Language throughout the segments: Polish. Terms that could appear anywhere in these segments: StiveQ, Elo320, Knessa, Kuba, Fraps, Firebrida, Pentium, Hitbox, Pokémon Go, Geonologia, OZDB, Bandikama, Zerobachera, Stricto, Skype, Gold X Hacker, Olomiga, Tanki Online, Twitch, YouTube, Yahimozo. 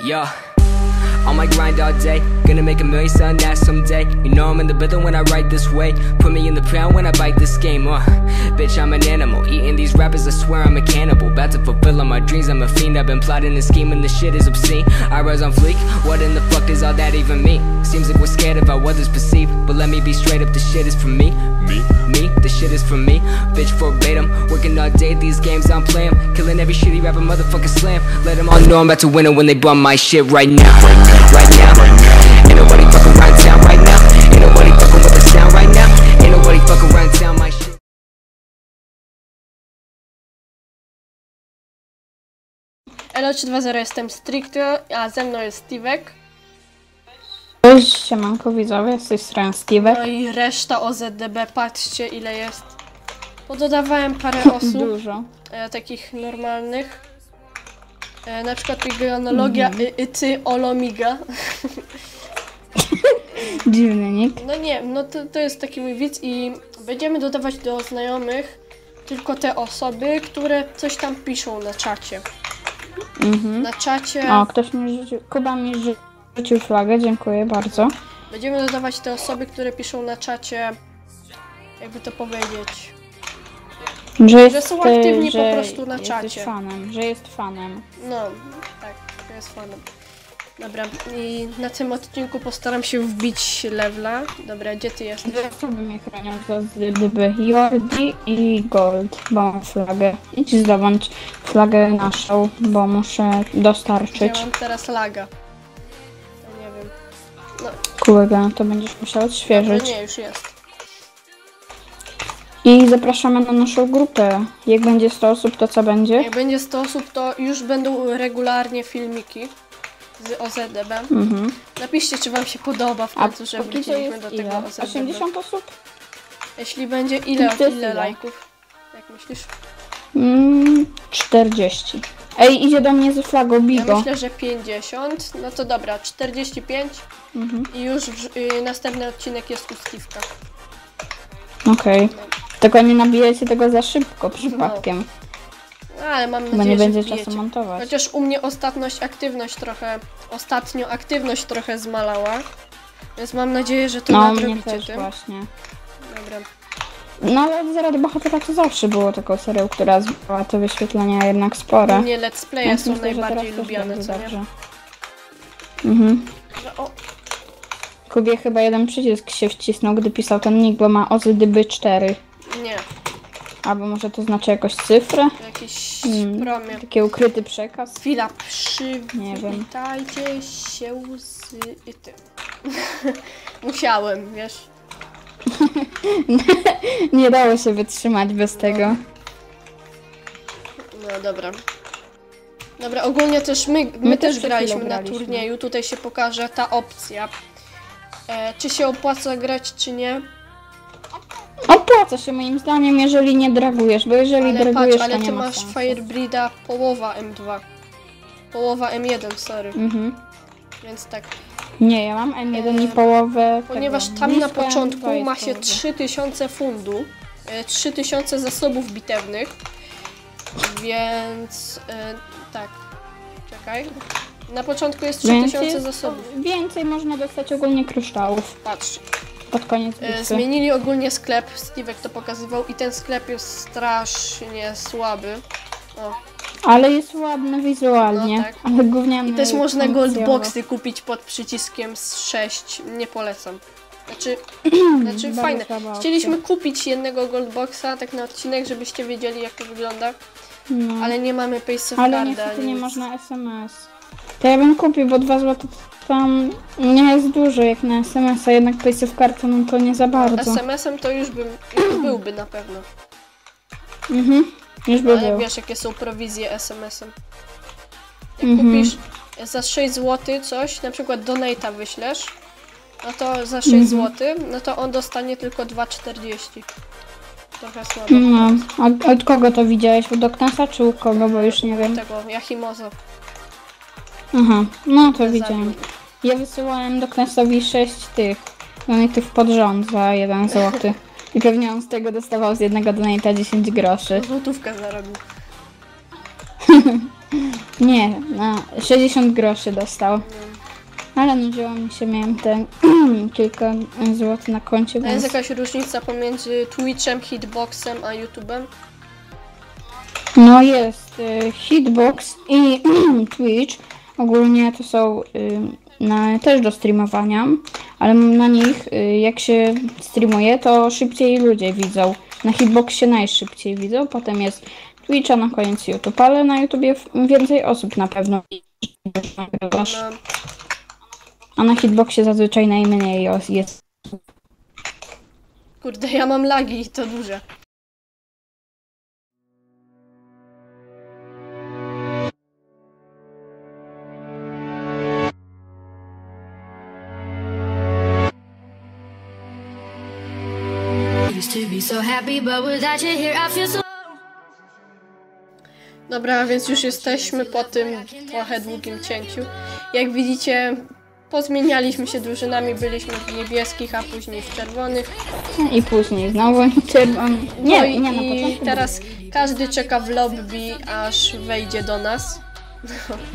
Yeah, on my grind all day, gonna make $1 million son that someday. You know I'm in the building when I write this way. Put me in the ground when I bite this game, bitch, I'm an animal, eating these rappers, I swear I'm a cannibal. About to fulfill all my dreams, I'm a fiend. I've been plotting and scheming, this shit is obscene. I rise on fleek, what in the fuck does all that even mean? Seems like we're scared of how others perceive, but let me be straight up, this shit is for me. Me, this shit is for me, bitch verbatim. Working all day, these games I'm playing. Killing every shitty rapper, motherfucker slam. Let them all know I'm about to win it when they bum my shit right now. Right now, right now. Ain't nobody fucking around town right now. Ain't nobody fucking with the sound right now. Ain't nobody fucking around town my shit. Elo320, jestem Stricto, a ze mną jest StiveQ. Cześć, siemanko widzowie, z tej strony StiveQ. No i reszta OZDB, patrzcie ile jest. Pododawałem parę osób. Dużo. Takich normalnych. Na przykład Geonologia, ty Olomiga. Dziwny nick. No nie, no to jest taki mój widz i będziemy dodawać do znajomych tylko te osoby, które coś tam piszą na czacie. Mhm. Na czacie... O, ktoś mi rzucił, Kuba mi rzucił flagę, dziękuję bardzo. Będziemy dodawać te osoby, które piszą na czacie, jakby to powiedzieć... Że są aktywni po prostu na czacie. Fanem, że jest fanem. No, tak, że jest fanem. Dobra, i na tym odcinku postaram się wbić levela. Dobra, gdzie ty jesteś? Dwie osoby mnie chronią z Jordi i Gold, bo mam flagę. Idź zdobądź flagę naszą, bo muszę dostarczyć. Ja mam teraz laga. To nie wiem. No. Kurwa, to będziesz musiał odświeżyć. Dobra, nie, już jest. I zapraszamy na naszą grupę. Jak będzie 100 osób, to co będzie? Jak będzie 100 osób, to już będą regularnie filmiki z OZDB. Mhm. Napiszcie, czy wam się podoba w końcu, że wróciliśmy do tego OZDB. 80 osób? Jeśli będzie, ile lajków? Jak myślisz? 40. Ej, idzie do mnie ze flagą Bigo. Ja myślę, że 50. No to dobra, 45. Mhm. I już następny odcinek jest u StiveQ. Okej. Okay. Tylko nie nabijajcie tego za szybko przypadkiem. No, ale mam nadzieję, nie będzie czasu montować. Chociaż u mnie ostatnio aktywność trochę zmalała. Więc mam nadzieję, że to nadrobicie też tym. Właśnie. Dobra. No ale Zerobachera to zawsze było taką serią, która zbierała te wyświetlenia jednak spore. U mnie let's play są najbardziej lubiane, co nie? Mhm. O. Kubie chyba jeden przycisk się wcisnął, gdy pisał ten nick, bo ma OZDB 4. Nie. Albo może to znaczy jakoś cyfrę? Jakiś promil. Taki ukryty przekaz. Chwila, przywitajcie się z tym. Musiałem, wiesz. Nie dało się wytrzymać bez tego. No dobra. Dobra, ogólnie też my też graliśmy na turnieju. Tutaj się pokaże ta opcja. Czy się opłaca grać, czy nie? Opłaca się moim zdaniem, jeżeli nie dragujesz, bo jeżeli dragujesz, patrz, to nie ty masz sensu. Firebrida połowa M2. Połowa M1, sorry. Mhm. Więc tak. Nie, ja mam M1 i połowę... Ponieważ tego, tam na początku ma się 3000 fundu, 3000 zasobów bitewnych, więc... tak, czekaj. Na początku jest 3000 zasobów. Więcej można dostać ogólnie kryształów. Patrz. Pod koniec bitwy. Zmienili ogólnie sklep, StiveQ to pokazywał i ten sklep jest strasznie słaby. O. Ale jest ładny wizualnie. No, tak. Ale głównie i też można goldboxy kupić pod przyciskiem z 6. Nie polecam. Znaczy fajne. Chcieliśmy kupić jednego goldboxa tak na odcinek, żebyście wiedzieli jak to wygląda. No. Ale nie mamy pace of guarda, niestety nie można SMS. To ja bym kupił, bo 2 zł tam nie jest dużo jak na SMS-a, jednak PaySafeCard to nie za bardzo. SMS-em to już byłby na pewno. Mhm, już by ale był. Wiesz jakie są prowizje SMS-em. Jak kupisz za 6 zł coś, na przykład donate'a wyślesz, no to za 6 zł, no to on dostanie tylko 2,40. Trochę słabo. No, a od kogo to widziałeś? Od Knessa czy u kogo, bo już nie wiem. Tego, Yahimozo. Aha, no to widziałem. Ja wysyłałem do Knessowi 6 donatów pod rząd za 1 zł. I pewnie on z tego dostawał z jednego donata 10 groszy. Złotówkę zarobił. Nie, na 60 groszy dostał. Ale nudziło mi się, miałem ten kilka złotych na koncie. A jest jakaś różnica pomiędzy Twitchem, Hitboxem a YouTube'em? No jest, Hitbox i Twitch ogólnie to są też do streamowania, ale na nich jak się streamuje, to szybciej ludzie widzą. Na Hitboxie najszybciej widzą, potem jest Twitch, a na koniec YouTube, ale na YouTubie więcej osób na pewno. A na Hitboxie zazwyczaj najmniej jest. Kurde, ja mam lagi i to duże. Dobra, więc już jesteśmy po tym trochę długim cięciu. Jak widzicie, pozmienialiśmy się drużynami, byliśmy w niebieskich, a później w czerwonych. I później znowu czerwony. I teraz każdy czeka w lobby, aż wejdzie do nas.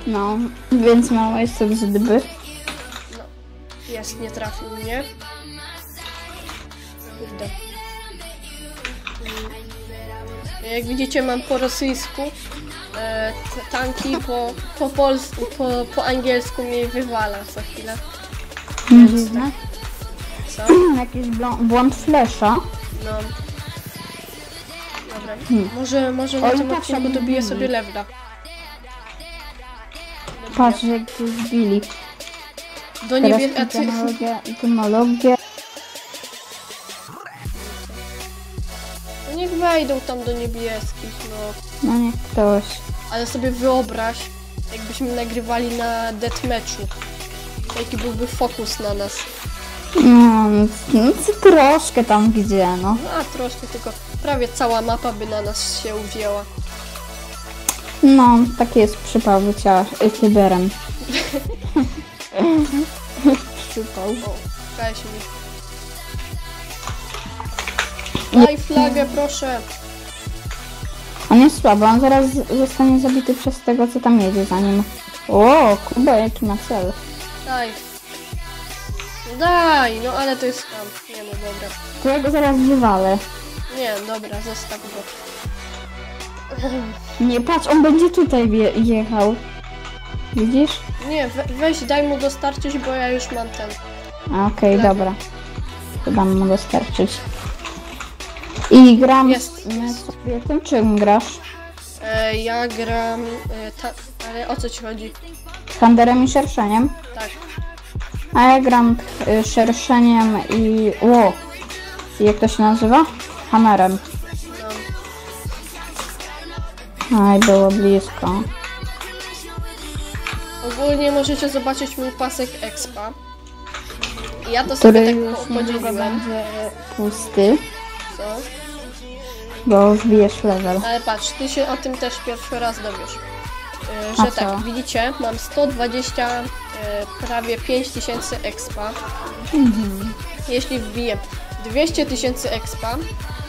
No, więc mało jest to zdyby. No, jest, nie trafił mnie. Kurde. Jak widzicie, mam po rosyjsku tanki, po polsku, po angielsku mnie wywala co chwilę. Tak. Co? Jakiś błąd flesza. No. Dobra, może na tym odcinku dobiję sobie lewda. Patrz, jak tu zbili. Do niebieskiego. Etymologia. Niech wejdą tam do niebieskich, no. No niech ktoś. Ale sobie wyobraź, jakbyśmy nagrywali na deathmatchu. Jaki byłby fokus na nas. No troszkę tam gdzie, no. No a troszkę, tylko prawie cała mapa by na nas się uwzięła. No, taki jest przypał bycia cyberem. Przypał. O, weź mi. Daj flagę, proszę! On jest słaby, on zaraz zostanie zabity przez tego, co tam jedzie za nim. O, Kuba, jaki ma cel. Daj. Daj, no ale to jest tam. Nie no, dobra. To ja go zaraz wywalę. Nie, dobra, zostaw go. Nie, patrz, on będzie tutaj jechał. Widzisz? Nie, weź, daj mu dostarczyć, bo ja już mam ten. Okej, dobra. To dam mu dostarczyć. I gram z tym, czym grasz? Ja gram... ale o co ci chodzi? Thunderem i szerszeniem? Tak. A ja gram szerszeniem i... Ło! Jak to się nazywa? Hammerem. No. Aj, było blisko. Ogólnie możecie zobaczyć mój pasek expa. Ja to sobie tak podzieliłem. Pusty. No. Bo zbijesz level. Ale patrz, ty się o tym też pierwszy raz dowiesz. Że tak, widzicie, mam 120, prawie 5000 expa. Jeśli wbiję 200 000 expa,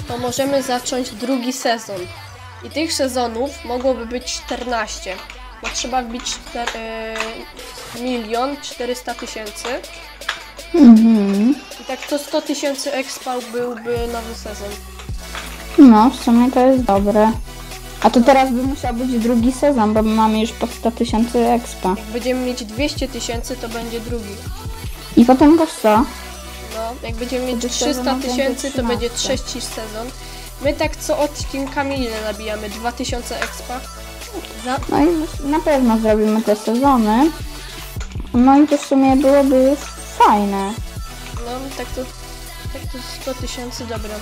to możemy zacząć drugi sezon. I tych sezonów mogłoby być 14. Bo trzeba wbić 1 400 000. I tak to 100 000 expa byłby nowy sezon. No, w sumie to jest dobre. A to teraz by musiał być drugi sezon, bo mamy już po 100 000 expa. Jak będziemy mieć 200 000, to będzie drugi. I potem go co? No, jak będziemy mieć 300 000, to będzie trzeci sezon. My tak co odcinkami ile nabijamy? 2000 expa? No i na pewno zrobimy te sezony. No i to w sumie byłoby... fajne. No tak to 100 000, dobra.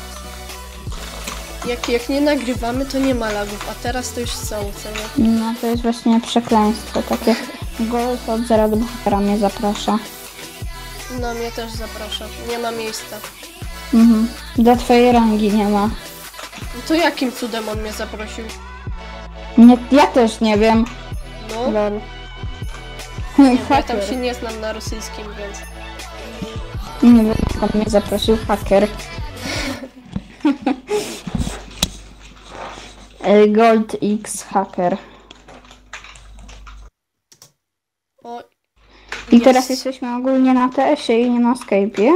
Jak nie nagrywamy, to nie ma lagów, a teraz to już są ceny. No to jest właśnie przekleństwo, takie Gold od Zerobachera mnie zaprasza. No mnie też zaprasza, nie ma miejsca. Dla twojej rangi nie ma. No to jakim cudem on mnie zaprosił? Nie, ja też nie wiem. No. Nie, ja tam się nie znam na rosyjskim, więc... Nie wiem, skąd mnie zaprosił haker. Gold X Hacker. O, i teraz jesteśmy ogólnie na TS-ie i nie na Skype'ie.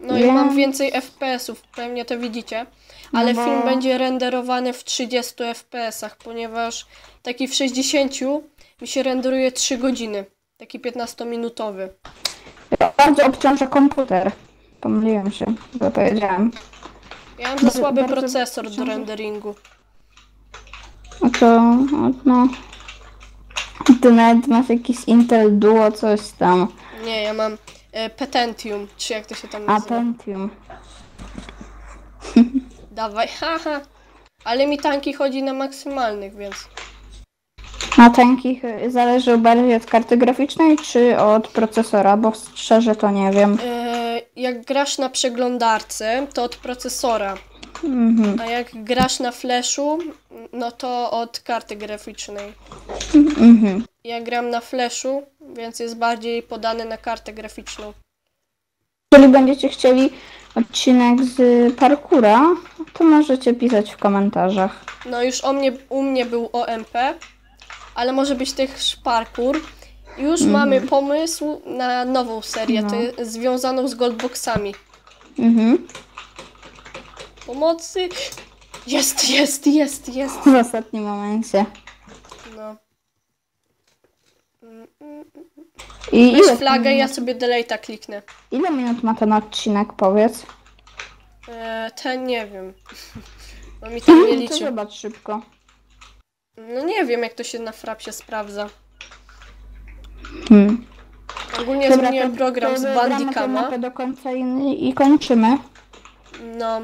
No i mam więcej FPS-ów, pewnie to widzicie. Ale no bo... film będzie renderowany w 30 FPS-ach, ponieważ taki w 60 mi się renderuje 3 godziny. Taki 15-minutowy. Bardzo obciąża komputer. Pomyliłem się, bo powiedziałem. Ja mam za słaby procesor do renderingu. No to, no... Ty nawet masz jakiś Intel Duo, coś tam. Nie, ja mam Pentium, czy jak to się tam nazywa. A, Pentium. Dawaj, haha. Ale mi tanki chodzi na maksymalnych, więc... Na tankich zależy bardziej od karty graficznej, czy od procesora, bo szczerze to nie wiem. Jak grasz na przeglądarce, to od procesora. Mm-hmm. A jak grasz na flashu, no to od karty graficznej. Mm-hmm. Ja gram na flashu, więc jest bardziej podany na kartę graficzną. Jeżeli będziecie chcieli odcinek z parkura, to możecie pisać w komentarzach. No już u mnie był OMP, ale może być też parkour. Już mamy pomysł na nową serię, no. To jest związaną z goldboxami. Mhm. Pomocy! Jest! W ostatnim momencie. No. Weź flagę, ja sobie delete'a kliknę. Ile minut ma ten odcinek, powiedz? Ten nie wiem. Bo mi tam nie liczy. To zobacz szybko. No nie wiem, jak to się na frapsie sprawdza. Ogólnie zmieniłem program z Bandikama. Do końca i kończymy. No.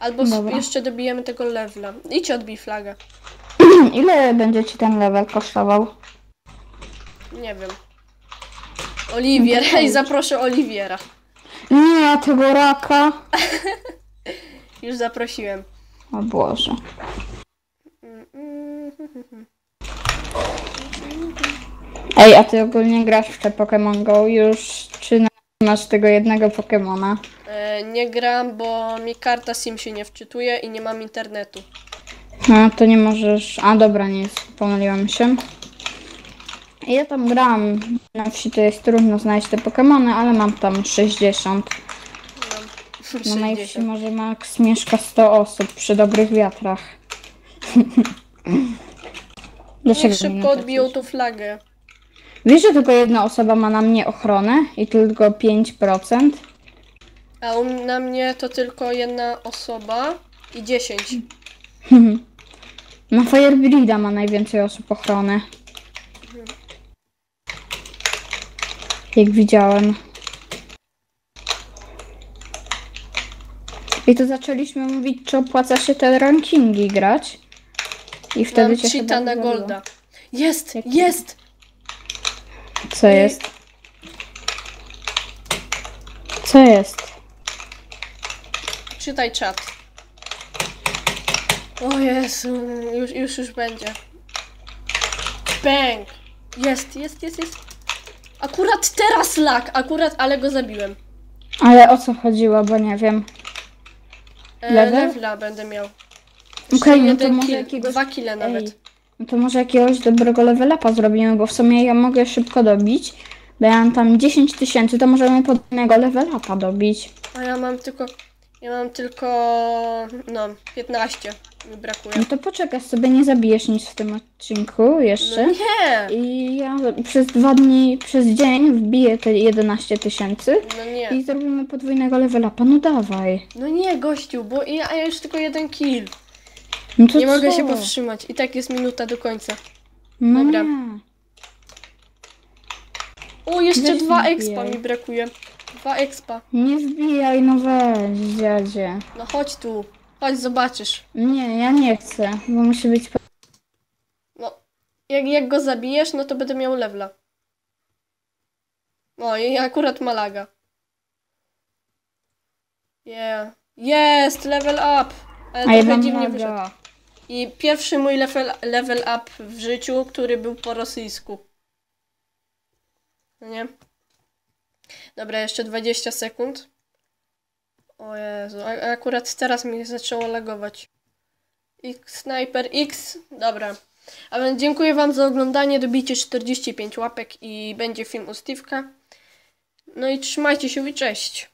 Albo jeszcze dobijemy tego levela. Idź odbij flagę. Ile będzie ci ten level kosztował? Nie wiem. Olivier, hej, zaproszę Oliviera. Nie, tego raka. Już zaprosiłem. O Boże. Ej, a ty ogólnie grasz w te Pokémon Go już, czy masz tego jednego Pokémona? Nie gram, bo mi karta SIM się nie wczytuje i nie mam internetu. No to nie możesz... A dobra, nic, pomyliłam się. Ja tam gram, na wsi to jest trudno znaleźć te Pokémony, ale mam tam 60. No na wsi może max mieszka 100 osób przy dobrych wiatrach. Niech szybko odbiją tą flagę. Wiesz, że tylko jedna osoba ma na mnie ochronę i tylko 5%? A na mnie to tylko jedna osoba i 10. Na Firebrida ma najwięcej osób ochronę. Jak widziałem. I to zaczęliśmy mówić, czy opłaca się te rankingi grać. I wtedy mam cię chyba na golda. Jest! Jaki? Jest! Co jest? Co jest? Czytaj czat. O Jezu, już będzie. Bang! Jest. Akurat teraz lag, ale go zabiłem. Ale o co chodziło, bo nie wiem. Levela będę miał. Okej, no to może jakiegoś... 2 kile nawet. Ej. No to może jakiegoś dobrego level-upa zrobimy, bo w sumie ja mogę szybko dobić. Bo ja mam tam 10 000, to możemy podobnego level-upa dobić. A ja mam tylko... no, 15 mi brakuje. No to poczekaj, sobie nie zabijesz nic w tym odcinku jeszcze. No nie! I ja przez 2 dni, przez dzień wbiję te 11 000. No nie. I zrobimy podwójnego level-upa, no dawaj. No nie, gościu, bo ja już tylko 1 kill. No nie co? Mogę się powstrzymać. I tak jest minuta do końca. No dobra. Nie. O, jeszcze weź 2 expa mi brakuje. 2 expa. Nie wbijaj, no weź, dziadzie. No chodź tu. Chodź, zobaczysz. Nie, ja nie chcę, bo musi być... No, jak go zabijesz, no to będę miał levela. No i akurat ma laga. Yeah. Jest, level up! Ale trochę dziwnie wyszedł. I pierwszy mój level up w życiu, który był po rosyjsku. No nie? Dobra, jeszcze 20 sekund. O Jezu, akurat teraz mi zaczęło lagować. X, Sniper X. Dobra. A więc dziękuję wam za oglądanie, dobijcie 45 łapek i będzie film u StiveQ. No i trzymajcie się i cześć!